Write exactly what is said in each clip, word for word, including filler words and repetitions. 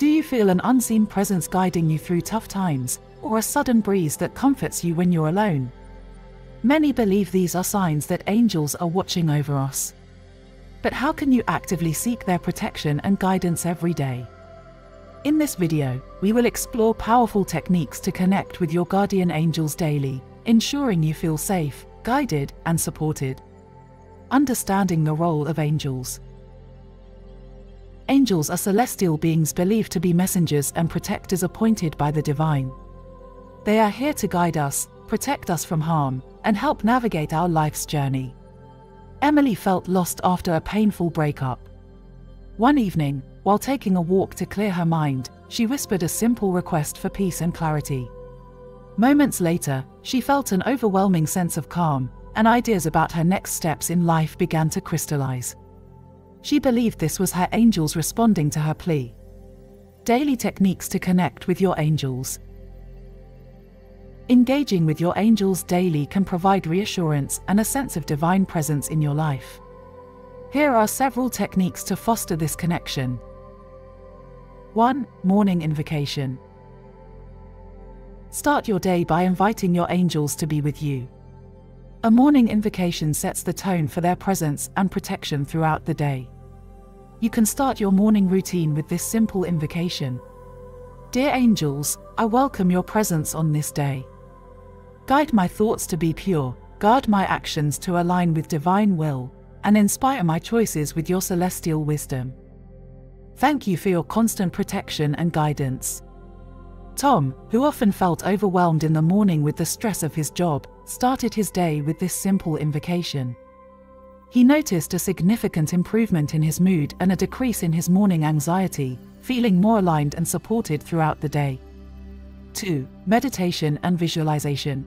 Do you feel an unseen presence guiding you through tough times, or a sudden breeze that comforts you when you're alone? Many believe these are signs that angels are watching over us. But how can you actively seek their protection and guidance every day? In this video, we will explore powerful techniques to connect with your guardian angels daily, ensuring you feel safe, guided, and supported. Understanding the role of angels. Angels are celestial beings believed to be messengers and protectors appointed by the divine. They are here to guide us, protect us from harm, and help navigate our life's journey. Emily felt lost after a painful breakup. One evening, while taking a walk to clear her mind, she whispered a simple request for peace and clarity. Moments later, she felt an overwhelming sense of calm, and ideas about her next steps in life began to crystallize. She believed this was her angels responding to her plea. Daily techniques to connect with your angels. Engaging with your angels daily can provide reassurance and a sense of divine presence in your life. Here are several techniques to foster this connection. one Morning invocation. Start your day by inviting your angels to be with you. A morning invocation sets the tone for their presence and protection throughout the day. You can start your morning routine with this simple invocation. Dear angels, I welcome your presence on this day. Guide my thoughts to be pure, guard my actions to align with divine will, and inspire my choices with your celestial wisdom. Thank you for your constant protection and guidance. Tom, who often felt overwhelmed in the morning with the stress of his job, started his day with this simple invocation. He noticed a significant improvement in his mood and a decrease in his morning anxiety, feeling more aligned and supported throughout the day. two Meditation and visualization.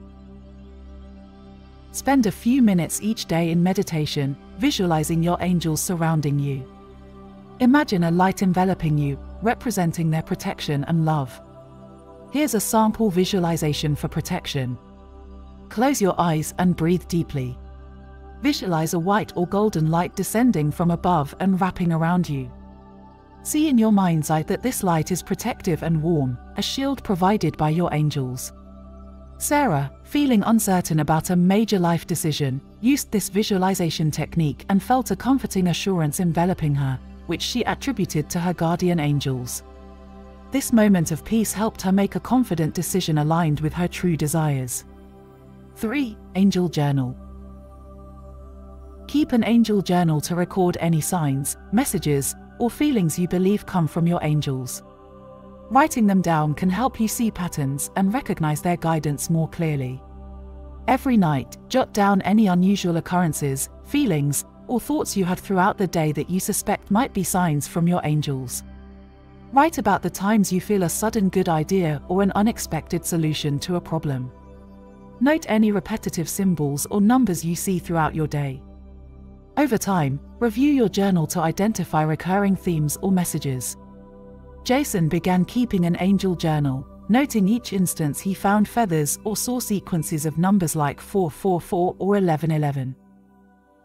Spend a few minutes each day in meditation, visualizing your angels surrounding you. Imagine a light enveloping you, representing their protection and love. Here's a sample visualization for protection. Close your eyes and breathe deeply. Visualize a white or golden light descending from above and wrapping around you. See in your mind's eye that this light is protective and warm, a shield provided by your angels. Sarah, feeling uncertain about a major life decision, used this visualization technique and felt a comforting assurance enveloping her, which she attributed to her guardian angels. This moment of peace helped her make a confident decision aligned with her true desires. three Angel journal. Keep an angel journal to record any signs, messages, or feelings you believe come from your angels. Writing them down can help you see patterns and recognize their guidance more clearly. Every night, jot down any unusual occurrences, feelings, or thoughts you had throughout the day that you suspect might be signs from your angels. Write about the times you feel a sudden good idea or an unexpected solution to a problem. Note any repetitive symbols or numbers you see throughout your day. Over time, review your journal to identify recurring themes or messages. Jason began keeping an angel journal, noting each instance he found feathers or saw sequences of numbers like four four four or eleven eleven.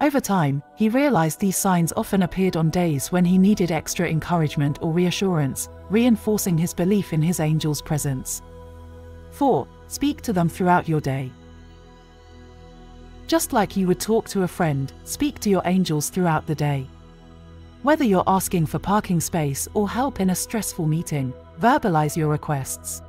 Over time, he realized these signs often appeared on days when he needed extra encouragement or reassurance, reinforcing his belief in his angel's presence. four Speak to them throughout your day. Just like you would talk to a friend, speak to your angels throughout the day. Whether you're asking for parking space or help in a stressful meeting, verbalize your requests.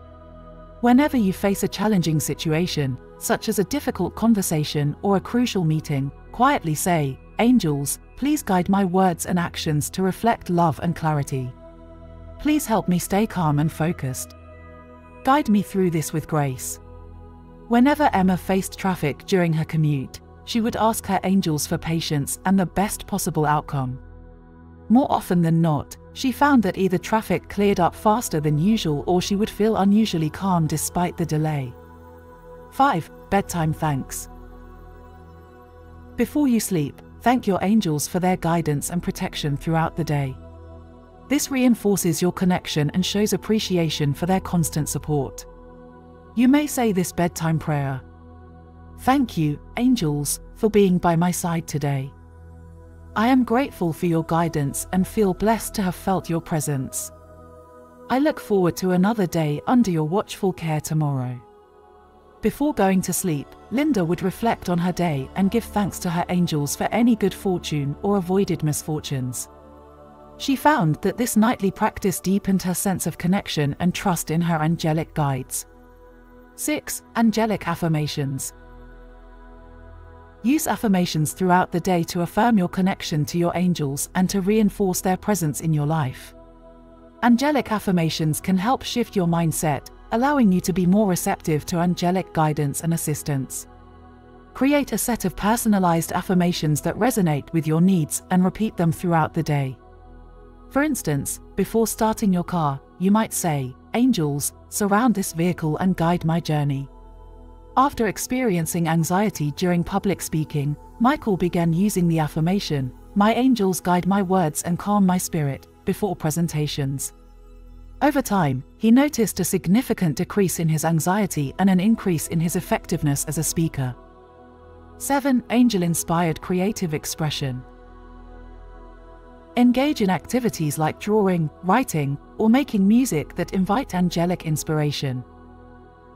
Whenever you face a challenging situation, such as a difficult conversation or a crucial meeting, quietly say, "Angels, please guide my words and actions to reflect love and clarity. Please help me stay calm and focused. Guide me through this with grace." Whenever Emma faced traffic during her commute, she would ask her angels for patience and the best possible outcome. More often than not, she found that either traffic cleared up faster than usual or she would feel unusually calm despite the delay. five Bedtime thanks. Before you sleep, thank your angels for their guidance and protection throughout the day. This reinforces your connection and shows appreciation for their constant support. You may say this bedtime prayer. Thank you, angels, for being by my side today. I am grateful for your guidance and feel blessed to have felt your presence. I look forward to another day under your watchful care tomorrow. Before going to sleep, Linda would reflect on her day and give thanks to her angels for any good fortune or avoided misfortunes. She found that this nightly practice deepened her sense of connection and trust in her angelic guides. six. Angelic affirmations. Use affirmations throughout the day to affirm your connection to your angels and to reinforce their presence in your life. Angelic affirmations can help shift your mindset, allowing you to be more receptive to angelic guidance and assistance. Create a set of personalized affirmations that resonate with your needs and repeat them throughout the day. For instance, before starting your car, you might say, "Angels, surround this vehicle and guide my journey." After experiencing anxiety during public speaking, Michael began using the affirmation, "My angels guide my words and calm my spirit," before presentations. Over time, he noticed a significant decrease in his anxiety and an increase in his effectiveness as a speaker. seven. Angel-inspired creative expression. Engage in activities like drawing, writing, or making music that invite angelic inspiration.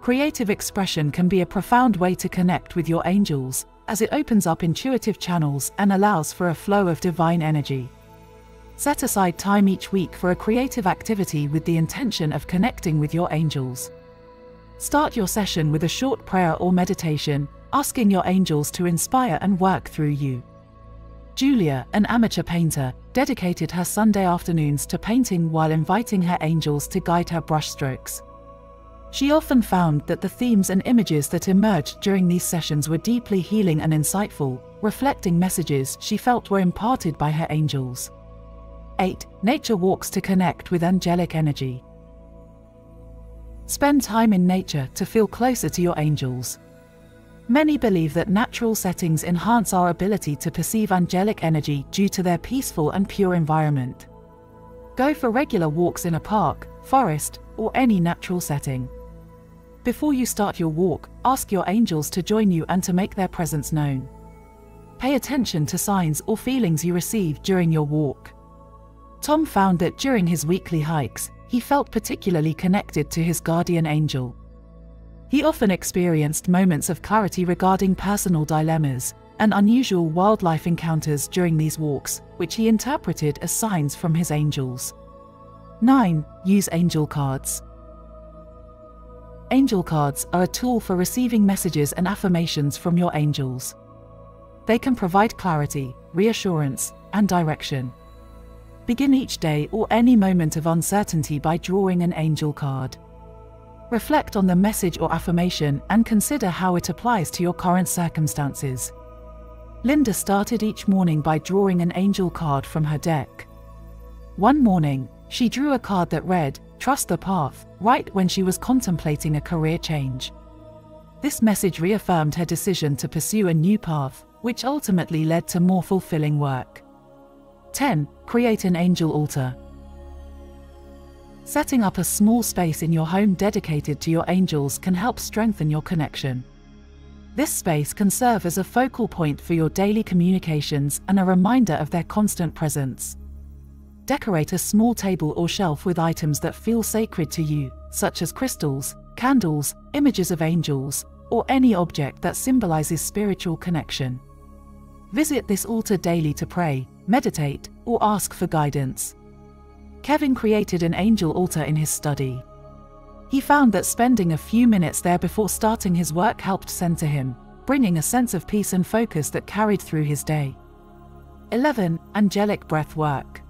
Creative expression can be a profound way to connect with your angels, as it opens up intuitive channels and allows for a flow of divine energy. Set aside time each week for a creative activity with the intention of connecting with your angels. Start your session with a short prayer or meditation, asking your angels to inspire and work through you. Julia, an amateur painter, dedicated her Sunday afternoons to painting while inviting her angels to guide her brushstrokes. She often found that the themes and images that emerged during these sessions were deeply healing and insightful, reflecting messages she felt were imparted by her angels. eight. Nature walks to connect with angelic energy. Spend time in nature to feel closer to your angels. Many believe that natural settings enhance our ability to perceive angelic energy due to their peaceful and pure environment. Go for regular walks in a park, forest, or any natural setting. Before you start your walk, ask your angels to join you and to make their presence known. Pay attention to signs or feelings you receive during your walk. Tom found that during his weekly hikes, he felt particularly connected to his guardian angel. He often experienced moments of clarity regarding personal dilemmas and unusual wildlife encounters during these walks, which he interpreted as signs from his angels. nine. Use angel cards. Angel cards are a tool for receiving messages and affirmations from your angels. They can provide clarity, reassurance, and direction. Begin each day or any moment of uncertainty by drawing an angel card. Reflect on the message or affirmation and consider how it applies to your current circumstances. Linda started each morning by drawing an angel card from her deck. One morning, she drew a card that read, "Trust the path," right when she was contemplating a career change. This message reaffirmed her decision to pursue a new path, which ultimately led to more fulfilling work. ten. Create an angel altar. Setting up a small space in your home dedicated to your angels can help strengthen your connection. This space can serve as a focal point for your daily communications and a reminder of their constant presence. Decorate a small table or shelf with items that feel sacred to you, such as crystals, candles, images of angels, or any object that symbolizes spiritual connection. Visit this altar daily to pray, meditate, or ask for guidance. Kevin created an angel altar in his study. He found that spending a few minutes there before starting his work helped center him, bringing a sense of peace and focus that carried through his day. eleven. Angelic breath work.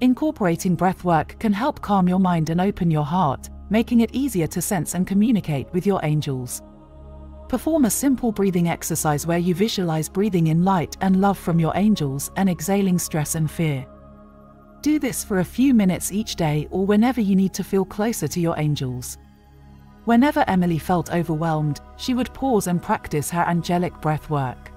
Incorporating breath work can help calm your mind and open your heart, making it easier to sense and communicate with your angels. Perform a simple breathing exercise where you visualize breathing in light and love from your angels and exhaling stress and fear. Do this for a few minutes each day or whenever you need to feel closer to your angels. Whenever Emily felt overwhelmed, she would pause and practice her angelic breath work.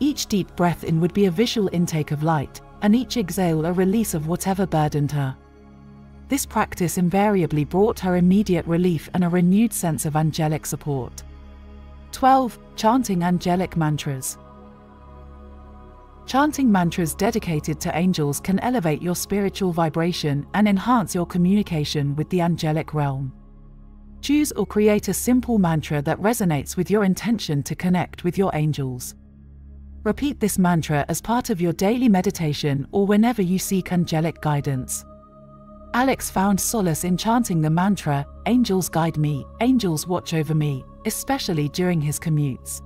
Each deep breath in would be a visual intake of light, and each exhale a release of whatever burdened her. This practice invariably brought her immediate relief and a renewed sense of angelic support. twelve. Chanting angelic mantras. Chanting mantras dedicated to angels can elevate your spiritual vibration and enhance your communication with the angelic realm. Choose or create a simple mantra that resonates with your intention to connect with your angels. Repeat this mantra as part of your daily meditation or whenever you seek angelic guidance. Alex found solace in chanting the mantra, "Angels guide me, angels watch over me," especially during his commutes.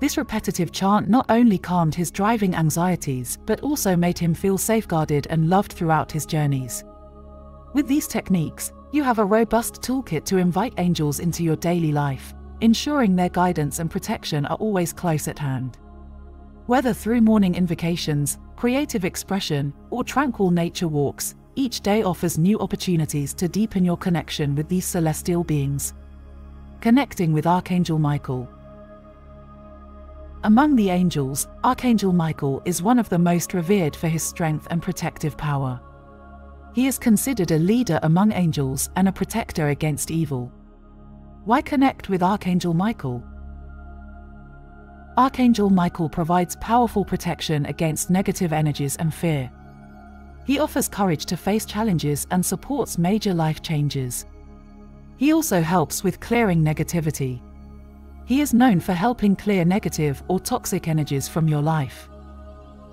This repetitive chant not only calmed his driving anxieties, but also made him feel safeguarded and loved throughout his journeys. With these techniques, you have a robust toolkit to invite angels into your daily life, ensuring their guidance and protection are always close at hand. Whether through morning invocations, creative expression, or tranquil nature walks, each day offers new opportunities to deepen your connection with these celestial beings. Connecting with Archangel Michael. Among the angels, Archangel Michael is one of the most revered for his strength and protective power. He is considered a leader among angels and a protector against evil. Why connect with Archangel Michael? Archangel Michael provides powerful protection against negative energies and fear. He offers courage to face challenges and supports major life changes. He also helps with clearing negativity. He is known for helping clear negative or toxic energies from your life.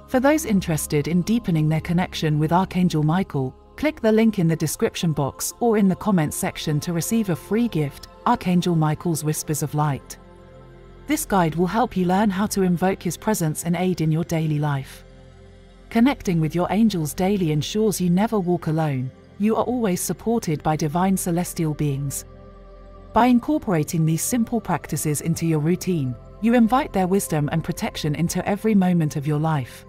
For those interested in deepening their connection with Archangel Michael, click the link in the description box or in the comments section to receive a free gift, Archangel Michael's Whispers of Light. This guide will help you learn how to invoke his presence and aid in your daily life. Connecting with your angels daily ensures you never walk alone. You are always supported by divine celestial beings. By incorporating these simple practices into your routine, you invite their wisdom and protection into every moment of your life.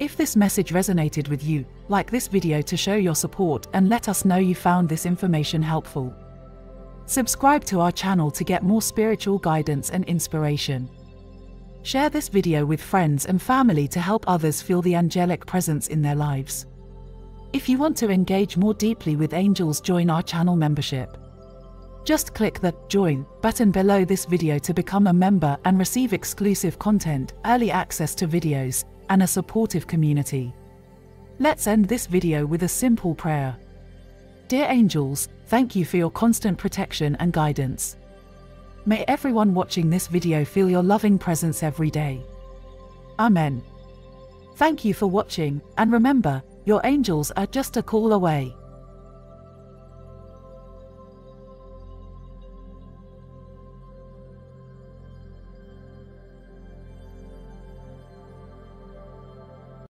If this message resonated with you, like this video to show your support and let us know you found this information helpful. Subscribe to our channel to get more spiritual guidance and inspiration. Share this video with friends and family to help others feel the angelic presence in their lives. If you want to engage more deeply with angels, join our channel membership. Just click the Join button below this video to become a member and receive exclusive content, early access to videos, and a supportive community. Let's end this video with a simple prayer. Dear angels, thank you for your constant protection and guidance. May everyone watching this video feel your loving presence every day. Amen. Thank you for watching, and remember, your angels are just a call away.